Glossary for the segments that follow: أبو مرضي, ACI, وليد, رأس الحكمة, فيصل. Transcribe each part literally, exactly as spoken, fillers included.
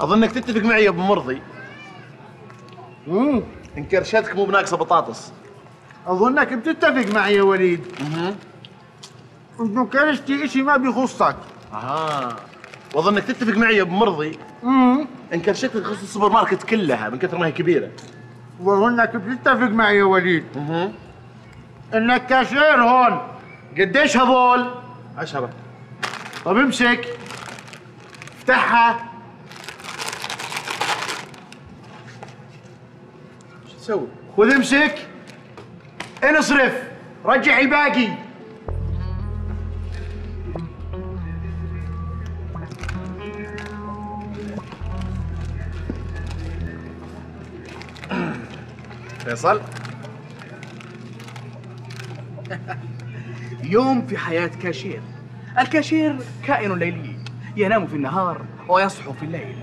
أظنك تتفق معي يا أبو مرضي. امم إن كرشتك مو بناقصة بطاطس. أظنك بتتفق معي يا وليد. اها. إنه كرشتي إشي ما بيخصك. أها. وأظنك تتفق معي يا أبو مرضي. امم إن كرشتك تخص السوبر ماركت كلها من كثر ما هي كبيرة. وأظنك بتتفق معي يا وليد. اها. إنك كاشير هون. قديش هذول؟ عشرة. طب امسك. افتحها. سوي خذ امسك انصرف رجع الباقي. فيصل يوم في حياة كاشير. الكاشير كائن ليلي ينام في النهار ويصحو في الليل،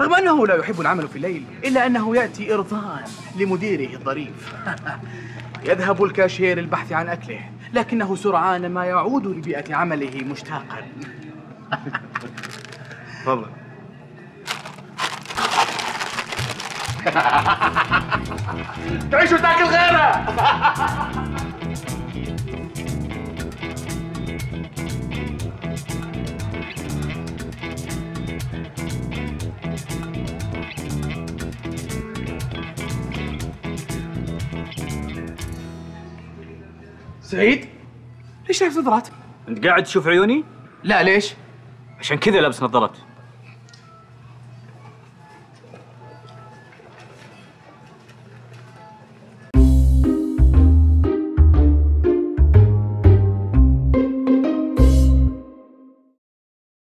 رغم أنه لا يحب العمل في الليل إلا أنه يأتي إرضاً لمديره الظريف. يذهب الكاشير البحث عن أكله، لكنه سرعان ما يعود لبيئة عمله مشتاقاً. تفضل. تعيش وتاكل غيره. سعيد؟ ليش لابس نظارات؟ أنت قاعد تشوف عيوني؟ لا ليش؟ عشان كذا لابس نظارات.